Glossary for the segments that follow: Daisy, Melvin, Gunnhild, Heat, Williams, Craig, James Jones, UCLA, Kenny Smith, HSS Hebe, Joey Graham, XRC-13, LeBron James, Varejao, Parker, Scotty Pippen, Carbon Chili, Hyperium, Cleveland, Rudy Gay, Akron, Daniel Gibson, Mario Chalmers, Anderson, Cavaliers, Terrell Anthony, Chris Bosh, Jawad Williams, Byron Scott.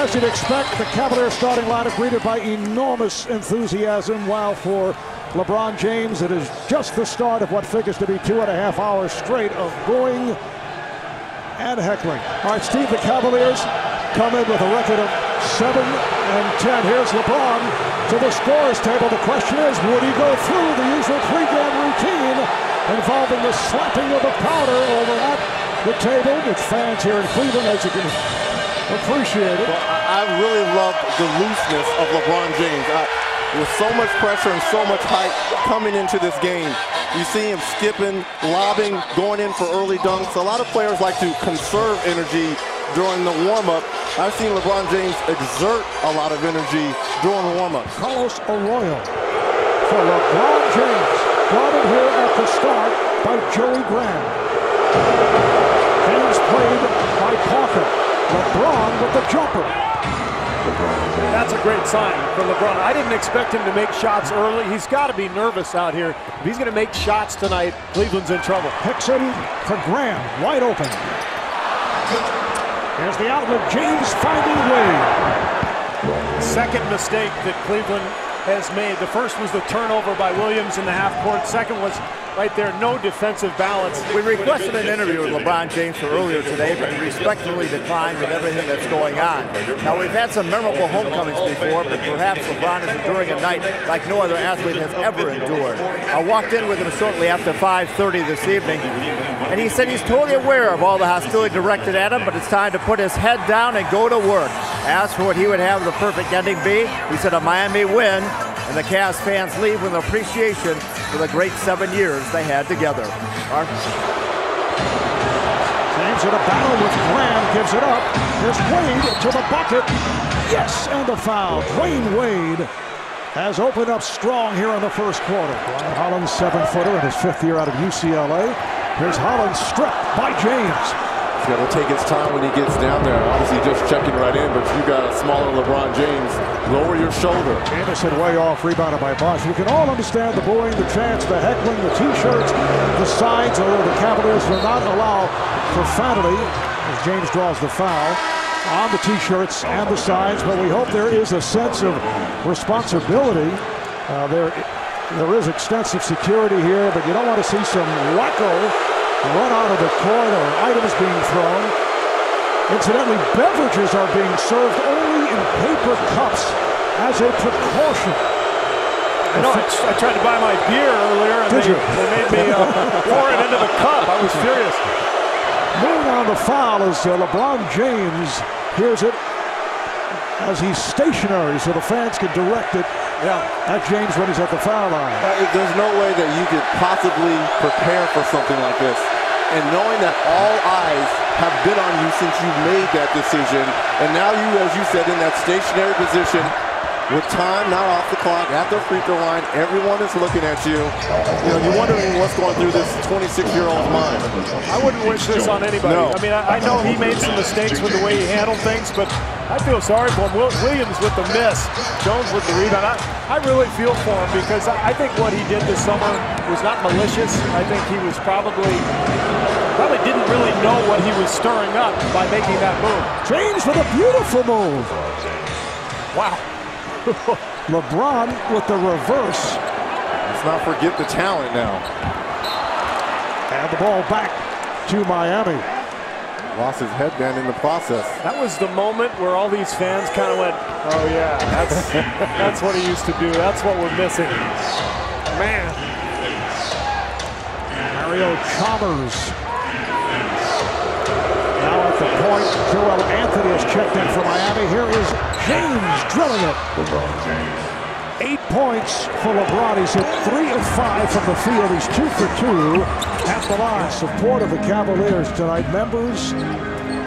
as you'd expect, the Cavaliers starting lineup greeted by enormous enthusiasm, while for LeBron James it is just the start of what figures to be 2.5 hours straight of booing and heckling. All right, Steve, the Cavaliers come in with a record of 7-10. Here's LeBron to the scorer's table. The question is, would he go through the usual pregame routine involving the slapping of the powder over at the table, which fans here in Cleveland, as you can appreciate it. Well, I really love the looseness of LeBron James. With so much pressure and so much hype coming into this game, you see him skipping, lobbing, going in for early dunks. A lot of players like to conserve energy during the warm-up. I've seen LeBron James exert a lot of energy during the warm-up. Carlos Arroyo for LeBron James, brought in here at the start by Joey Graham. James played by Parker. LeBron with the jumper. That's a great sign for LeBron. I didn't expect him to make shots early. He's got to be nervous out here. If he's going to make shots tonight, Cleveland's in trouble. Picks in for Graham, wide open. Here's the outlet, James finding Wade. Second mistake that Cleveland has made. The first was the turnover by Williams in the half court. Second was right there, no defensive balance. We requested an interview with LeBron James for earlier today, but he respectfully declined with everything that's going on. Now, we've had some memorable homecomings before, but perhaps LeBron is enduring a night like no other athlete has ever endured. I walked in with him shortly after 5:30 this evening, and he said he's totally aware of all the hostility directed at him, but it's time to put his head down and go to work. Asked for what he would have the perfect ending be. He said a Miami win, and the Cavs fans leave with appreciation for the great 7 years they had together. Marv? James in a battle with Graham, gives it up. Here's Wade to the bucket. Yes, and a foul. Dwayne Wade has opened up strong here in the first quarter. Holland's seven-footer in his fifth year out of UCLA. Here's Holland stripped by James. He's got to take his time when he gets down there. Obviously just checking right in, but you got a smaller LeBron James. Lower your shoulder. Anderson way off, rebounded by Bosh. You can all understand the booing, the chants, the heckling, the T-shirts, the signs, although the Cavaliers will not allow profanity as James draws the foul on the T-shirts and the signs, but we hope there is a sense of responsibility. There is extensive security here, but you don't want to see some wacko run out of the court or items being thrown. Incidentally, beverages are being served only in paper cups as a precaution. I tried to buy my beer earlier, and they made me pour it into the cup. I was furious. Moving on the foul as LeBron James hears it as he's stationary, so the fans can direct it. Yeah, that's James when he's at the foul line. There's no way that you could possibly prepare for something like this. And knowing that all eyes have been on you since you made that decision, and now you, as you said, in that stationary position, with time not off the clock, at the free throw line, everyone is looking at you. You know, you're wondering what's going through this 26-year-old's mind. I wouldn't wish this on anybody. No. I mean, I know he made some mistakes with the way he handled things, but I feel sorry for him. Williams with the miss, Jones with the rebound. I really feel for him because I think what he did this summer was not malicious. I think he was probably didn't really know what he was stirring up by making that move. James with a beautiful move. Wow. LeBron with the reverse. Let's not forget the talent now. And the ball back to Miami. Lost his headband in the process. That was the moment where all these fans kind of went, oh yeah, that's that's what he used to do. That's what we're missing. Man. Mario Chalmers. Now at the point, Terrell Anthony has checked in for Miami. Here is James drilling it. LeBron James. 8 points for LeBron. He's hit 3 of 5 from the field. He's 2 for 2 at the line. In support of the Cavaliers tonight, members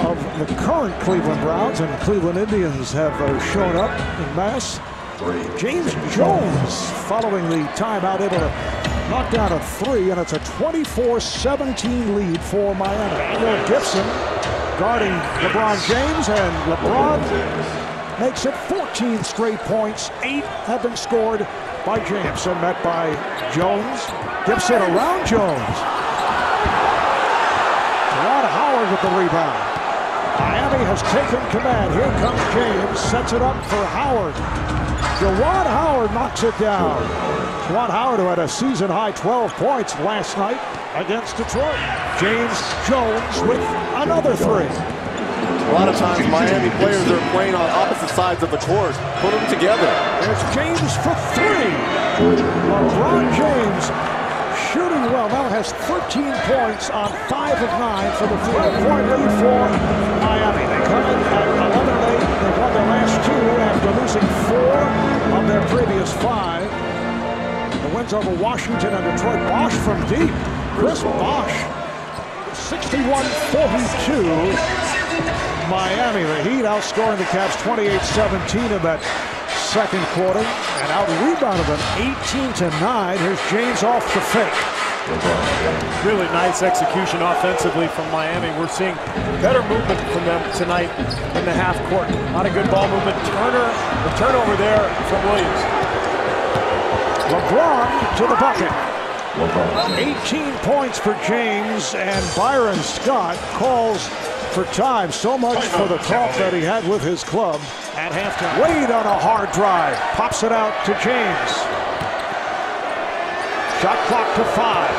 of the current Cleveland Browns and Cleveland Indians have shown up in mass. James Jones, following the timeout, able to knock down a three, and it's a 24-17 lead for Miami. Daniel Gibson guarding LeBron James, and LeBron makes it 14 straight points. 8 have been scored by James. And met by Jones. Gibson around Jones. Juwan Howard with the rebound. Miami has taken command. Here comes James, sets it up for Howard. Jawad Howard knocks it down. Jawad Howard, who had a season-high 12 points last night against Detroit. James Jones with another three. A lot of times Miami players are playing on opposite sides of the court. Put them together. There's James for three. LeBron James shooting well. Now has 13 points on 5 of 9 for the 4-point lead for Miami. They come in at 11-8. They won their last two after losing 4 of their previous 5. The wins over Washington and Detroit. Bosh from deep. Chris Bosh. 61-42. Miami, the Heat outscoring the Cavs 28-17 in that second quarter and out-rebounded them 18-9. Here's James off the fake. Really nice execution offensively from Miami. We're seeing better movement from them tonight in the half court. Not a good ball movement. The turnover there from Williams. LeBron to the bucket. 18 points for James, and Byron Scott calls for time. So much for the talk that he had with his club at halftime. Wade on a hard drive, pops it out to James. Shot clock to 5.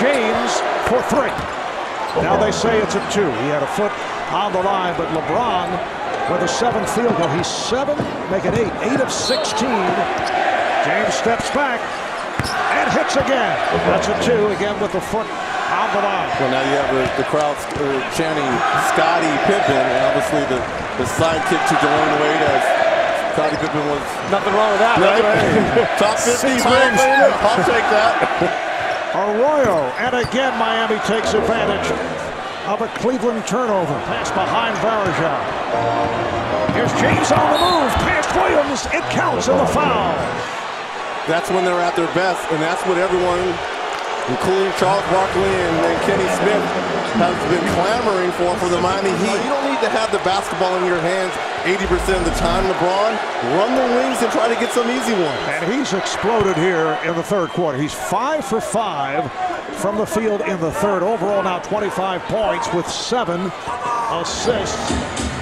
James for 3. Now they say it's a 2. He had a foot on the line, but LeBron with a 7th field goal. He's 7, make it 8. 8 of 16. James steps back. And hits again. That's a 2 again with the foot on the line. Well, now you have the crowd chanting Scotty Pippen, and obviously the sidekick to Dwayne Wade as Scotty Pippen was. Nothing wrong with that, right? Top 50 wins. I'll take that. Arroyo, and again Miami takes advantage of a Cleveland turnover. Pass behind Varejao. Here's James on the move. Past Williams. It counts in the foul. That's when they're at their best, and that's what everyone, including Charles Barkley and Kenny Smith, has been clamoring for the Miami Heat. You don't need to have the basketball in your hands 80% of the time, LeBron. Run the wings and try to get some easy ones. And he's exploded here in the third quarter. He's 5 for 5 from the field in the third. Overall now 25 points with 7 assists.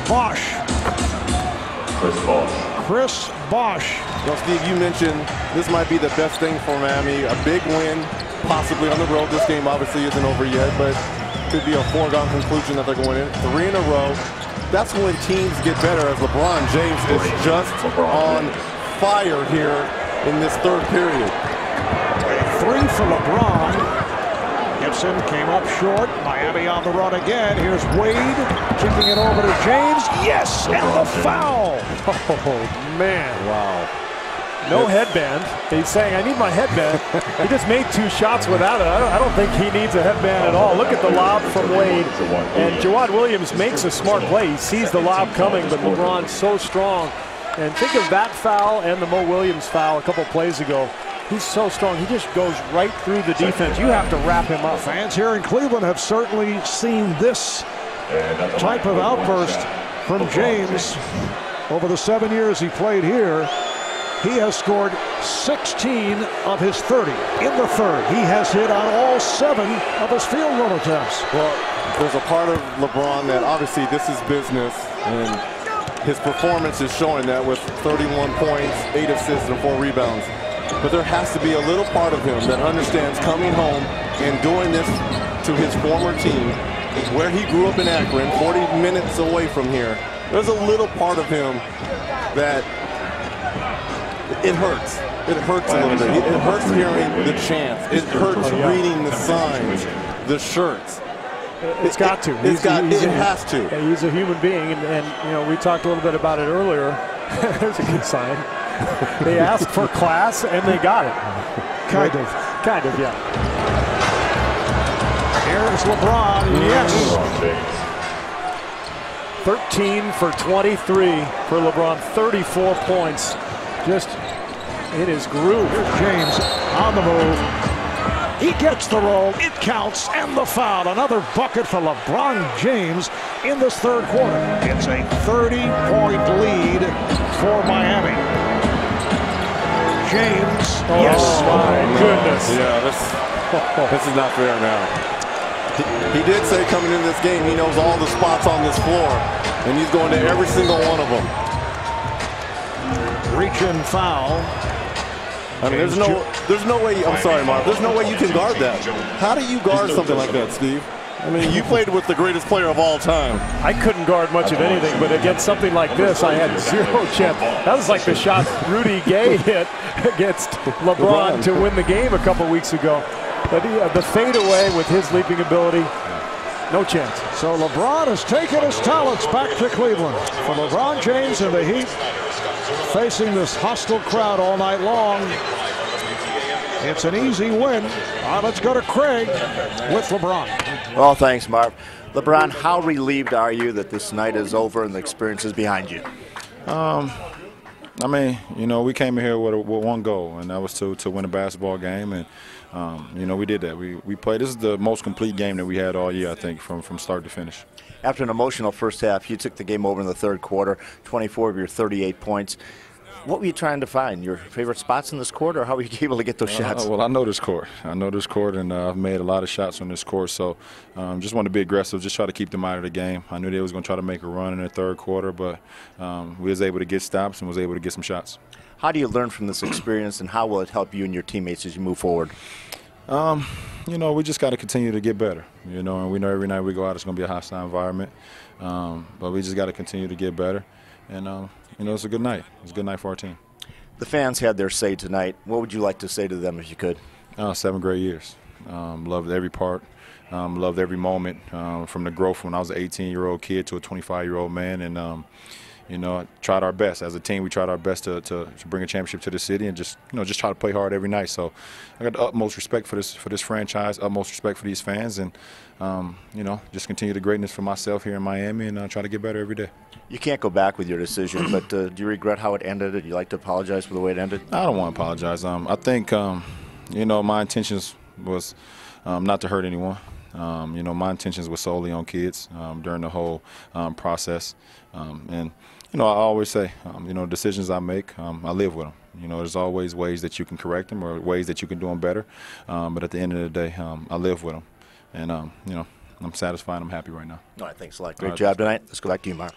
Bosh. Chris Bosh. Chris Bosh. Well, Steve, you mentioned this might be the best thing for Miami. A big win, possibly on the road. This game obviously isn't over yet, but could be a foregone conclusion that they're going in 3 in a row. That's when teams get better, as LeBron James is just on fire here in this third period. 3 for LeBron. Gibson came up short. Miami on the run again. Here's Wade kicking it over to James. Yes, and the foul. Oh, man. Wow. No headband. He's saying, I need my headband. He just made 2 shots without it. I don't think he needs a headband at all. Look at the lob from Wade. And Jawad Williams makes a smart play. He sees the lob coming, but LeBron's so strong. And think of that foul and the Mo Williams foul a couple plays ago. He's so strong. He just goes right through the defense. You have to wrap him up. Fans here in Cleveland have certainly seen this type of outburst from James. Over the 7 years he played here, he has scored 16 of his 30 in the third. He has hit on all 7 of his field goal attempts. Well, there's a part of LeBron that obviously this is business, and his performance is showing that with 31 points, 8 assists, and 4 rebounds. But there has to be a little part of him that understands coming home and doing this to his former team, where he grew up in Akron, 40 minutes away from here. There's a little part of him that it hurts. It hurts a little bit. It hurts hearing the chants. It hurts reading the signs, the shirts. It's got to. It has to. He's a human being, and you know, we talked a little bit about it earlier. There's a good sign. They asked for class, and they got it. Kind of, yeah. Here's LeBron. Yes. 13 for 23 for LeBron. 34 points. Just in his groove. Here's James on the move. He gets the roll. It counts, and the foul. Another bucket for LeBron James in this third quarter. It's a 30-point lead for Miami. James. Oh, yes. My goodness. Yeah, this is not fair now. He did say coming into this game, he knows all the spots on this floor, and he's going to every single one of them. Reach and foul. I mean, there's no way. I'm sorry, Marv. There's no way you can guard that. How do you guard something like that, Steve? I mean, you played with the greatest player of all time. I couldn't guard much of anything, but against something like this, I had zero chance. That was like the shot Rudy Gay hit against LeBron to win the game a couple weeks ago. But the fadeaway with his leaping ability, no chance. So LeBron has taken his talents back to Cleveland. For LeBron James and the Heat, facing this hostile crowd all night long, it's an easy win. All right, let's go to Craig with LeBron. Well, thanks, Marv. LeBron, how relieved are you that this night is over and the experience is behind you? I mean, you know, we came in here with one goal, and that was to win a basketball game. And, you know, we did that. We played. This is the most complete game that we had all year, I think, from start to finish. After an emotional first half, you took the game over in the third quarter, 24 of your 38 points. What were you trying to find? Your favorite spots in this court, or how were you able to get those shots? Well, I know this court. I know this court, and I've made a lot of shots on this court. So just wanted to be aggressive, just try to keep them out of the game. I knew they was going to try to make a run in the third quarter, but we was able to get stops and was able to get some shots. How do you learn from this experience, and how will it help you and your teammates as you move forward? You know, we just got to continue to get better, you know, and we know every night we go out it's going to be a hostile environment. But we just got to continue to get better. And, you know, it's a good night. It's a good night for our team. The fans had their say tonight. What would you like to say to them if you could? 7 great years. Loved every part. Loved every moment, from the growth when I was an 18-year-old kid to a 25-year-old man. And, you know, I tried our best. As a team, we tried our best to bring a championship to the city and just, you know, just try to play hard every night. So I got the utmost respect for this franchise, utmost respect for these fans, and, you know, just continue the greatness for myself here in Miami and try to get better every day. You can't go back with your decision, but do you regret how it ended? Do you like to apologize for the way it ended? I don't want to apologize. I think, you know, my intentions was not to hurt anyone. You know, my intentions were solely on kids during the whole process. And, you know, I always say, you know, decisions I make, I live with them. You know, there's always ways that you can correct them or ways that you can do them better. But at the end of the day, I live with them. And, you know, I'm satisfied. I'm happy right now. All right, thanks a lot. Great job tonight. Let's go back to you, Mark.